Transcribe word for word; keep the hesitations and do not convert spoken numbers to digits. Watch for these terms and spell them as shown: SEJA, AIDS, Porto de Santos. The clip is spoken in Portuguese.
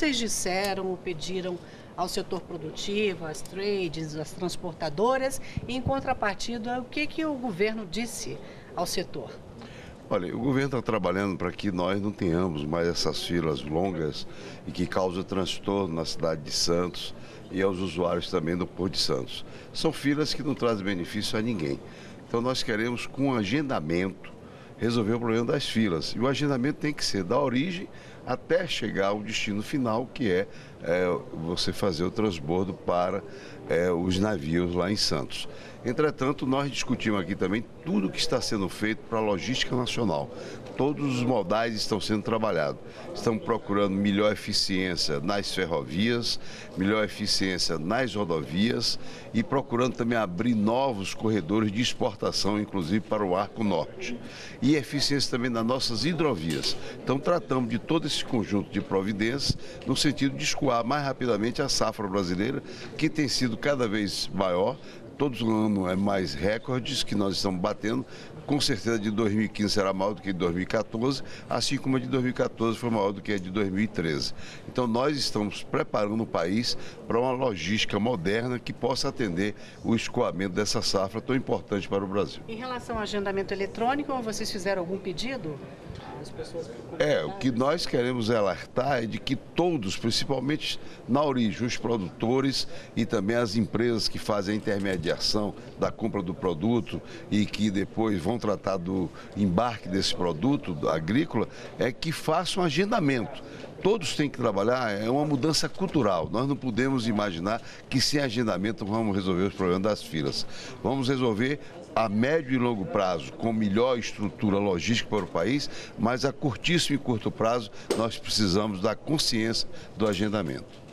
vocês disseram ou pediram ao setor produtivo, às trades, às transportadoras, e em contrapartida, o que, que o governo disse ao setor? Olha, o governo está trabalhando para que nós não tenhamos mais essas filas longas e que causam transtorno na cidade de Santos e aos usuários também do Porto de Santos. São filas que não trazem benefício a ninguém. Então nós queremos, com um agendamento, resolver o problema das filas. E o agendamento tem que ser da origem até chegar ao destino final, que é, é você fazer o transbordo para é, os navios lá em Santos. Entretanto, nós discutimos aqui também tudo o que está sendo feito para a logística nacional. Todos os modais estão sendo trabalhados. Estamos procurando melhor eficiência nas ferrovias, melhor eficiência nas rodovias e procurando também abrir novos corredores de exportação, inclusive para o Arco Norte. E eficiência também nas nossas hidrovias. Então, tratamos de todo esse conjunto de providências no sentido de escoar mais rapidamente a safra brasileira, que tem sido cada vez maior. Todos os anos é mais recordes que nós estamos batendo. Com certeza de dois mil e quinze será maior do que de dois mil e quatorze, assim como a de dois mil e quatorze foi maior do que a de dois mil e treze. Então nós estamos preparando o país para uma logística moderna que possa atender o escoamento dessa safra tão importante para o Brasil. Em relação ao agendamento eletrônico, vocês fizeram algum pedido? É, o que nós queremos alertar é de que todos, principalmente na origem, os produtores e também as empresas que fazem a intermediação da compra do produto e que depois vão tratar do embarque desse produto agrícola, é que façam agendamento. Todos têm que trabalhar, é uma mudança cultural. Nós não podemos imaginar que sem agendamento vamos resolver os problemas das filas. Vamos resolver a médio e longo prazo, com melhor estrutura logística para o país, mas a curtíssimo e curto prazo nós precisamos da consciência do agendamento.